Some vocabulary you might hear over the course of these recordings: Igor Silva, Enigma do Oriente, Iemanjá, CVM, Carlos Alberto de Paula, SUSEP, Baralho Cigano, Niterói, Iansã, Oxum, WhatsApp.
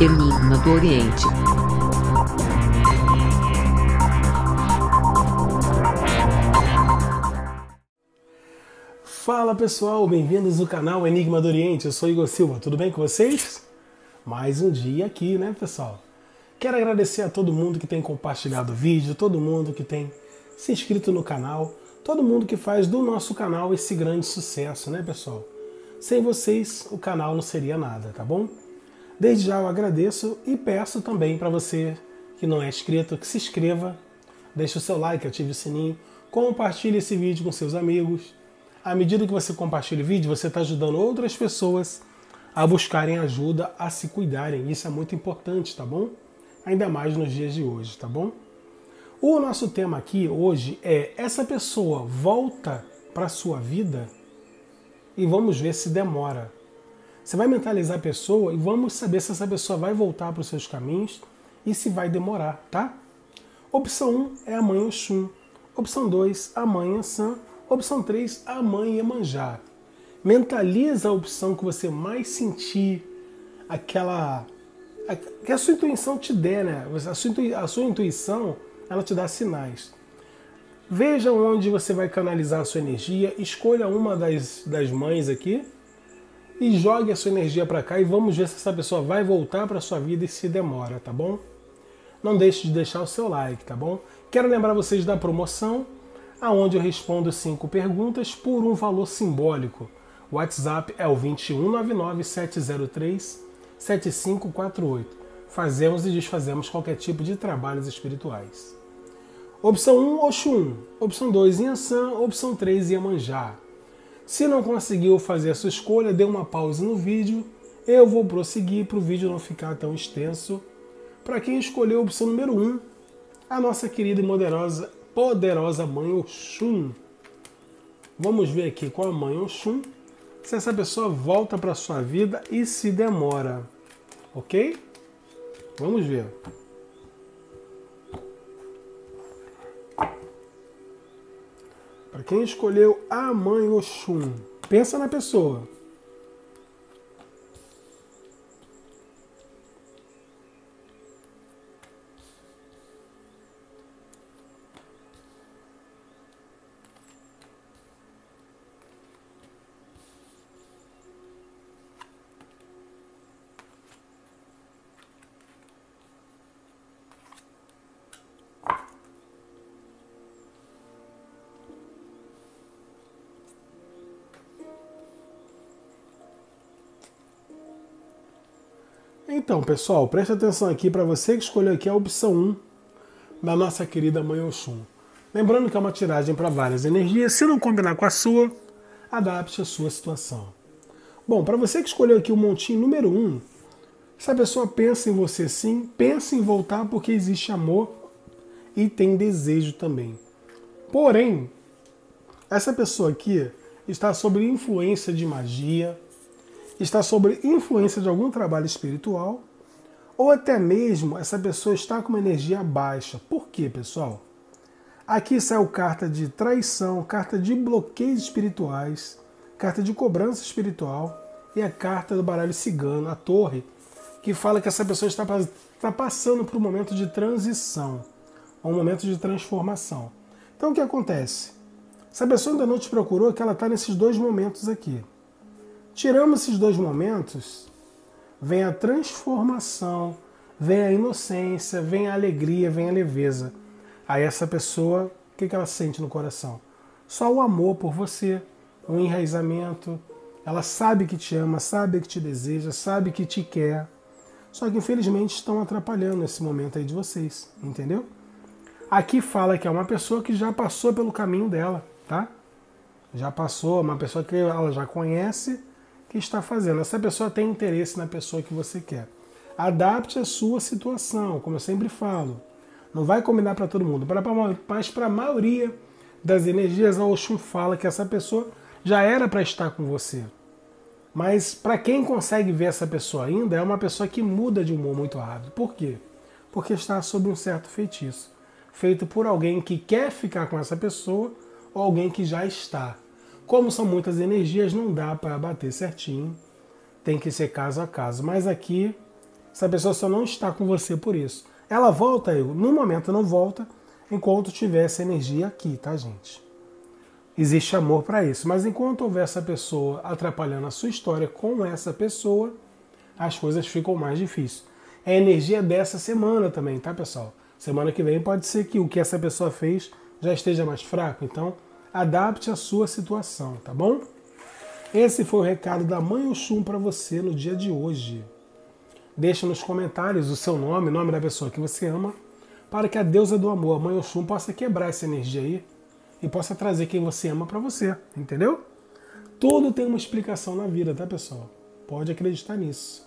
Enigma do Oriente. Fala pessoal, bem-vindos ao canal Enigma do Oriente, eu sou Igor Silva, tudo bem com vocês? Mais um dia aqui, né pessoal? Quero agradecer a todo mundo que tem compartilhado o vídeo, todo mundo que tem se inscrito no canal, todo mundo que faz do nosso canal esse grande sucesso, né pessoal? Sem vocês o canal não seria nada, tá bom? Desde já eu agradeço e peço também para você que não é inscrito, que se inscreva, deixe o seu like, ative o sininho, compartilhe esse vídeo com seus amigos. À medida que você compartilha o vídeo, você está ajudando outras pessoas a buscarem ajuda, a se cuidarem. Isso é muito importante, tá bom? Ainda mais nos dias de hoje, tá bom? O nosso tema aqui hoje é: essa pessoa volta para sua vida e vamos ver se demora. Você vai mentalizar a pessoa e vamos saber se essa pessoa vai voltar para os seus caminhos e se vai demorar, tá? Opção 1 é a mãe Oxum. Opção 2, a mãe Iansã. Opção 3, a mãe Iemanjá. Mentaliza a opção que você mais sentir, aquela que a sua intuição te der, né? A sua intuição, ela te dá sinais. Veja onde você vai canalizar a sua energia, escolha uma das mães aqui e jogue a sua energia para cá e vamos ver se essa pessoa vai voltar para sua vida e se demora, tá bom? Não deixe de deixar o seu like, tá bom? Quero lembrar vocês da promoção, aonde eu respondo 5 perguntas por um valor simbólico. O WhatsApp é o 21 99 703 7548. Fazemos e desfazemos qualquer tipo de trabalhos espirituais. Opção 1, Oxum. Opção 2, Iansã. Opção 3, Iemanjá. Se não conseguiu fazer a sua escolha, dê uma pausa no vídeo. Eu vou prosseguir para o vídeo não ficar tão extenso. Para quem escolheu a opção número 1, a nossa querida e poderosa mãe Oxum. Vamos ver aqui com a mãe Oxum se essa pessoa volta para sua vida e se demora, ok? Vamos ver. Para quem escolheu a mãe Oxum, pensa na pessoa. Então, pessoal, preste atenção aqui para você que escolheu aqui a opção 1 da nossa querida mãe Oxum. Lembrando que é uma tiragem para várias energias, se não combinar com a sua, adapte a sua situação. Bom, para você que escolheu aqui o montinho número 1, essa pessoa pensa em você sim, pensa em voltar porque existe amor e tem desejo também. Porém, essa pessoa aqui está sob influência de magia, está sob influência de algum trabalho espiritual, ou até mesmo essa pessoa está com uma energia baixa. Por quê, pessoal? Aqui saiu carta de traição, carta de bloqueios espirituais, carta de cobrança espiritual e a carta do baralho cigano, a torre, que fala que essa pessoa está passando por um momento de transição, um momento de transformação. Então o que acontece? Se a pessoa ainda não te procurou, que ela está nesses dois momentos aqui. Tirando esses dois momentos, vem a transformação, vem a inocência, vem a alegria, vem a leveza. Aí essa pessoa, o que ela sente no coração? Só o amor por você, o enraizamento. Ela sabe que te ama, sabe que te deseja, sabe que te quer. Só que infelizmente estão atrapalhando esse momento aí de vocês, entendeu? Aqui fala que é uma pessoa que já passou pelo caminho dela, tá? Já passou, uma pessoa que ela já conhece, que está fazendo. Essa pessoa tem interesse na pessoa que você quer. Adapte a sua situação, como eu sempre falo. Não vai combinar para todo mundo, mas para a maioria das energias, a Oxum fala que essa pessoa já era para estar com você. Mas para quem consegue ver essa pessoa ainda, é uma pessoa que muda de humor muito rápido. Por quê? Porque está sob um certo feitiço, feito por alguém que quer ficar com essa pessoa ou alguém que já está. Como são muitas energias, não dá para bater certinho, tem que ser caso a caso. Mas aqui Essa pessoa só não está com você por isso. Ela volta, eu no momento não volta, enquanto tiver essa energia aqui, tá, gente? Existe amor para isso, mas enquanto houver essa pessoa atrapalhando a sua história com essa pessoa, as coisas ficam mais difíceis. É a energia dessa semana também, tá, pessoal? Semana que vem pode ser que o que essa pessoa fez já esteja mais fraco, então adapte a sua situação, tá bom? Esse foi o recado da Mãe Oxum para você no dia de hoje. Deixa nos comentários o seu nome, o nome da pessoa que você ama, para que a deusa do amor, a Mãe Oxum, possa quebrar essa energia aí e possa trazer quem você ama para você, entendeu? Tudo tem uma explicação na vida, tá, pessoal? Pode acreditar nisso.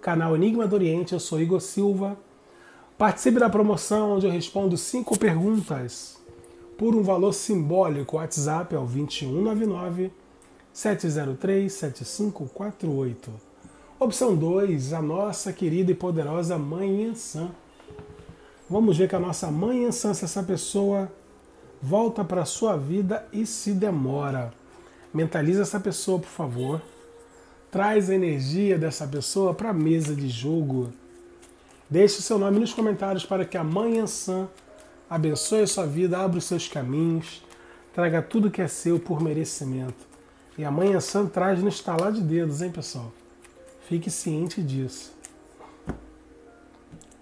Canal Enigma do Oriente, eu sou Igor Silva. Participe da promoção onde eu respondo 5 perguntas por um valor simbólico. O WhatsApp é o 2199-703-7548. Opção 2, a nossa querida e poderosa Mãe Iansã. Vamos ver com a nossa Mãe Iansã se essa pessoa volta para a sua vida e se demora. Mentaliza essa pessoa, por favor. Traz a energia dessa pessoa para a mesa de jogo. Deixe seu nome nos comentários para que a Mãe Iansã abençoe a sua vida, abra os seus caminhos, traga tudo que é seu por merecimento. E a Mãe Iansã traz no estalar de dedos, hein, pessoal? Fique ciente disso.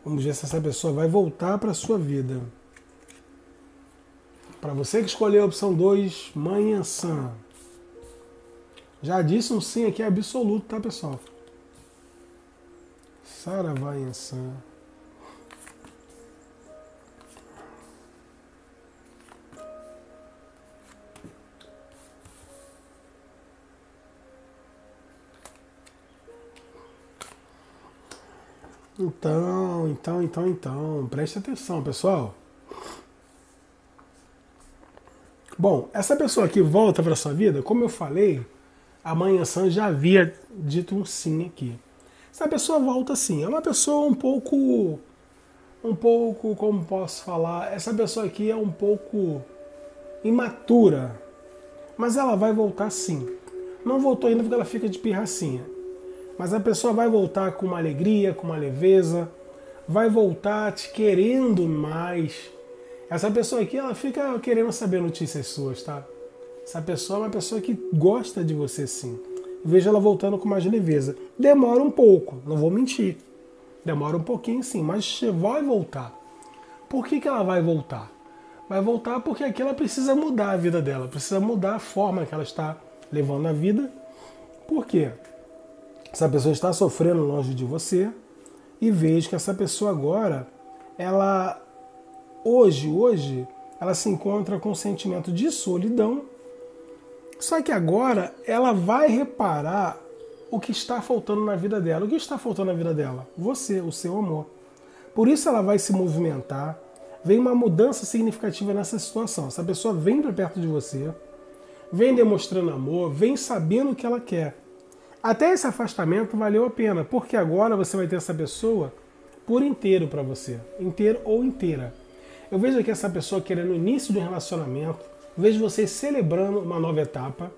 Vamos ver se essa pessoa vai voltar para a sua vida. Para você que escolheu a opção 2, Mãe Iansã. Já disse um sim aqui absoluto, tá, pessoal? Saravá Iansã. Então, preste atenção, pessoal. Bom, essa pessoa aqui volta para sua vida, como eu falei, a Mãe Iansã já havia dito um sim aqui. Essa pessoa volta sim, é uma pessoa um pouco, como posso falar, essa pessoa aqui é um pouco imatura, mas ela vai voltar sim. Não voltou ainda porque ela fica de pirracinha. Mas a pessoa vai voltar com uma alegria, com uma leveza, vai voltar te querendo mais. Essa pessoa aqui, ela fica querendo saber notícias suas, tá? Essa pessoa é uma pessoa que gosta de você sim. Veja ela voltando com mais leveza. Demora um pouco, não vou mentir. Demora um pouquinho sim, mas vai voltar. Por que que ela vai voltar? Vai voltar porque aqui ela precisa mudar a vida dela, precisa mudar a forma que ela está levando a vida. Por quê? Essa pessoa está sofrendo longe de você e vejo que essa pessoa agora, ela hoje, ela se encontra com um sentimento de solidão, só que agora ela vai reparar o que está faltando na vida dela. O que está faltando na vida dela? Você, o seu amor. Por isso ela vai se movimentar, vem uma mudança significativa nessa situação. Essa pessoa vem para perto de você, vem demonstrando amor, vem sabendo o que ela quer. Até esse afastamento valeu a pena, porque agora você vai ter essa pessoa por inteiro para você, inteiro ou inteira. Eu vejo aqui essa pessoa querendo o início de um relacionamento, eu vejo vocês celebrando uma nova etapa,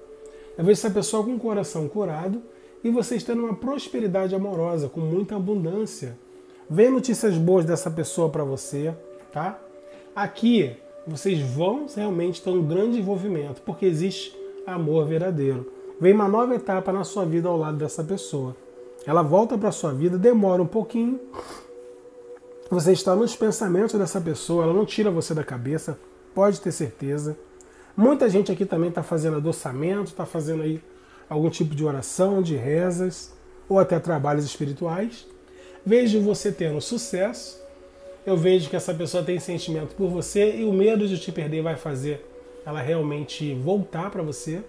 eu vejo essa pessoa com o coração curado e vocês tendo uma prosperidade amorosa, com muita abundância. Vem notícias boas dessa pessoa para você, tá? Aqui vocês vão realmente ter um grande envolvimento, porque existe amor verdadeiro. Vem uma nova etapa na sua vida ao lado dessa pessoa. Ela volta para a sua vida, demora um pouquinho. Você está nos pensamentos dessa pessoa, ela não tira você da cabeça, pode ter certeza. Muita gente aqui também está fazendo adoçamento, está fazendo aí algum tipo de oração, de rezas, ou até trabalhos espirituais. Vejo você tendo sucesso. Eu vejo que essa pessoa tem sentimento por você e o medo de te perder vai fazer ela realmente voltar para você.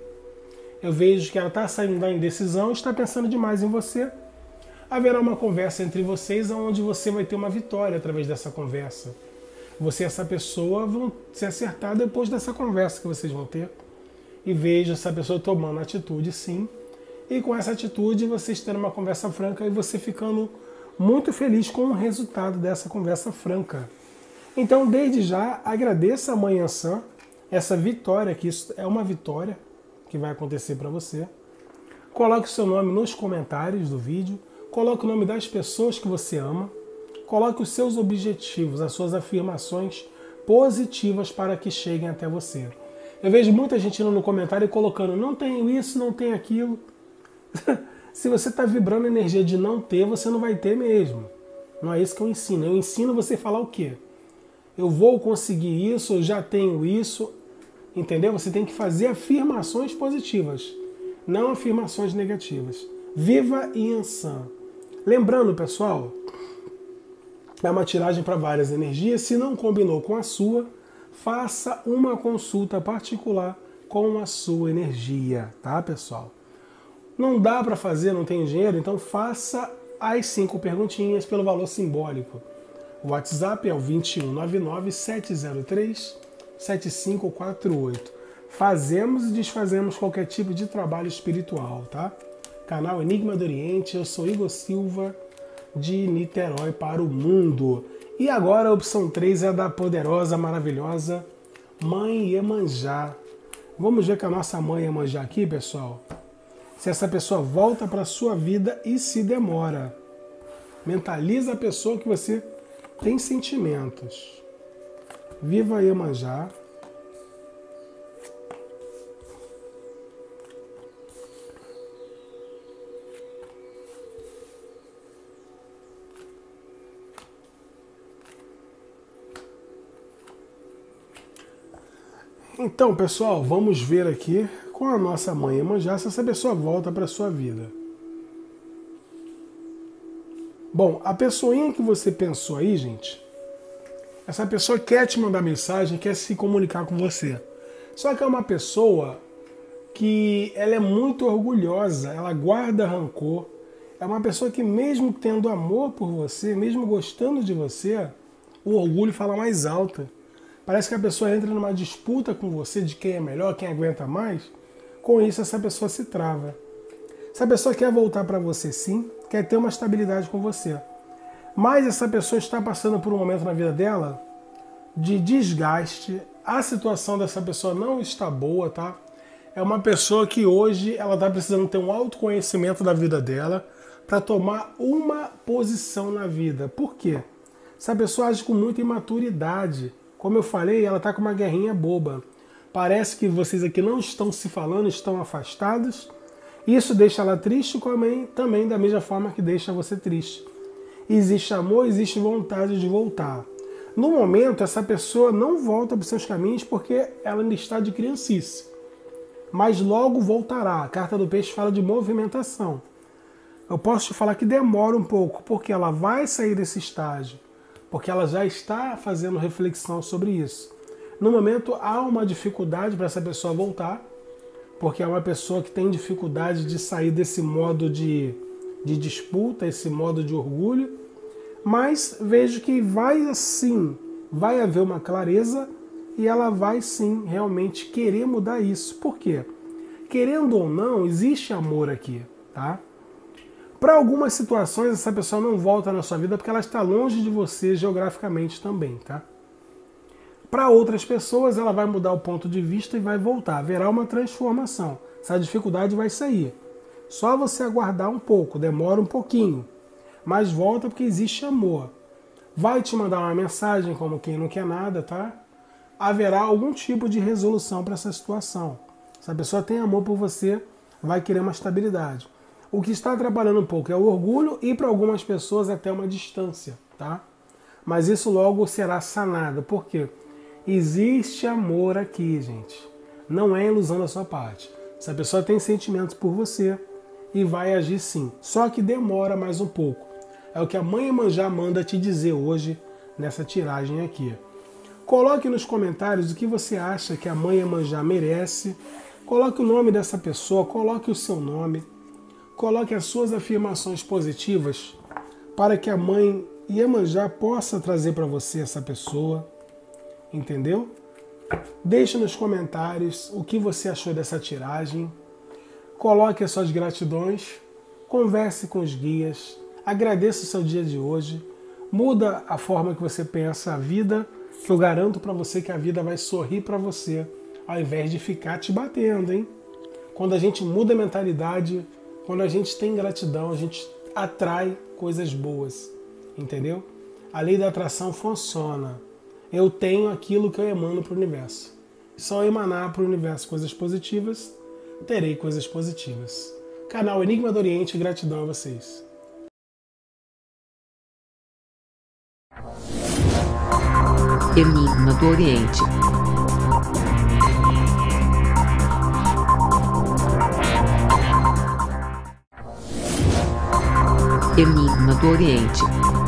Eu vejo que ela está saindo da indecisão, está pensando demais em você. Haverá uma conversa entre vocês, onde você vai ter uma vitória através dessa conversa. Você e essa pessoa vão se acertar depois dessa conversa que vocês vão ter. E vejo essa pessoa tomando atitude, sim. E com essa atitude, vocês tendo uma conversa franca e você ficando muito feliz com o resultado dessa conversa franca. Então, desde já, agradeça a Mãe Iansã essa vitória, que isso é uma vitória que vai acontecer para você. Coloque o seu nome nos comentários do vídeo, Coloque o nome das pessoas que você ama. Coloque os seus objetivos, as suas afirmações positivas para que cheguem até você. Eu vejo muita gente indo no comentário colocando, não tenho isso, não tenho aquilo. Se você está vibrando a energia de não ter, você não vai ter mesmo. Não é isso que eu ensino. Eu ensino você a falar o quê? Eu vou conseguir isso, eu já tenho isso. Entendeu? Você tem que fazer afirmações positivas, não afirmações negativas. Viva Iansã. Lembrando, pessoal, é uma tiragem para várias energias. Se não combinou com a sua, faça uma consulta particular com a sua energia, tá, pessoal? Não dá para fazer, não tem dinheiro, então faça as 5 perguntinhas pelo valor simbólico. O WhatsApp é o 2199-703-7548. Fazemos e desfazemos qualquer tipo de trabalho espiritual, tá? Canal Enigma do Oriente, eu sou Igor Silva, de Niterói para o mundo. E agora a opção 3 é da poderosa, maravilhosa Mãe Iemanjá. Vamos ver com a nossa Mãe Iemanjá aqui, pessoal. Se essa pessoa volta para a sua vida e se demora. Mentaliza a pessoa que você tem sentimentos. Viva Iemanjá. Então, pessoal, vamos ver aqui com a nossa Mãe Iemanjá, se essa pessoa volta para a sua vida. Bom, a pessoinha que você pensou aí, gente, essa pessoa quer te mandar mensagem, quer se comunicar com você. Só que é uma pessoa que ela é muito orgulhosa, ela guarda rancor. É uma pessoa que mesmo tendo amor por você, mesmo gostando de você, o orgulho fala mais alto. Parece que a pessoa entra numa disputa com você de quem é melhor, quem aguenta mais. Com isso, essa pessoa se trava. Essa pessoa quer voltar para você sim, quer ter uma estabilidade com você. Mas essa pessoa está passando por um momento na vida dela de desgaste. A situação dessa pessoa não está boa, tá? É uma pessoa que hoje ela está precisando ter um autoconhecimento da vida dela para tomar uma posição na vida. Por quê? Essa pessoa age com muita imaturidade. Como eu falei, ela está com uma guerrinha boba. Parece que vocês aqui não estão se falando, estão afastados. Isso deixa ela triste também da mesma forma que deixa você triste. Existe amor, existe vontade de voltar. No momento, essa pessoa não volta para os seus caminhos porque ela ainda está de criancice. Mas logo voltará. A carta do peixe fala de movimentação. Eu posso te falar que demora um pouco, porque ela vai sair desse estágio. Porque ela já está fazendo reflexão sobre isso. No momento, há uma dificuldade para essa pessoa voltar, porque é uma pessoa que tem dificuldade de sair desse modo de disputa, esse modo de orgulho, mas vejo que vai sim, vai haver uma clareza e ela vai sim realmente querer mudar isso. Por quê? Querendo ou não, existe amor aqui, tá? Para algumas situações, essa pessoa não volta na sua vida porque ela está longe de você geograficamente também, tá? Para outras pessoas, ela vai mudar o ponto de vista e vai voltar. Haverá uma transformação. Essa dificuldade vai sair. Só você aguardar um pouco, demora um pouquinho. Mas volta porque existe amor. Vai te mandar uma mensagem como quem não quer nada, tá? Haverá algum tipo de resolução para essa situação. Se a pessoa tem amor por você, vai querer uma estabilidade. O que está atrapalhando um pouco é o orgulho e para algumas pessoas até uma distância, tá? Mas isso logo será sanado. Por quê? Existe amor aqui, gente. Não é ilusão da sua parte. Essa pessoa tem sentimentos por você e vai agir sim. Só que demora mais um pouco. É o que a Mãe Iemanjá manda te dizer hoje nessa tiragem aqui. Coloque nos comentários o que você acha que a Mãe Iemanjá merece. Coloque o nome dessa pessoa, coloque o seu nome. Coloque as suas afirmações positivas para que a Mãe Iemanjá possa trazer para você essa pessoa, entendeu? Deixe nos comentários o que você achou dessa tiragem, coloque as suas gratidões, converse com os guias, agradeça o seu dia de hoje, muda a forma que você pensa a vida, que eu garanto para você que a vida vai sorrir para você, ao invés de ficar te batendo, hein? Quando a gente muda a mentalidade, quando a gente tem gratidão, a gente atrai coisas boas, entendeu? A lei da atração funciona. Eu tenho aquilo que eu emano para o universo. Se eu emanar para o universo coisas positivas, terei coisas positivas. Canal Enigma do Oriente, gratidão a vocês. Enigma do Oriente. Enigma do Oriente.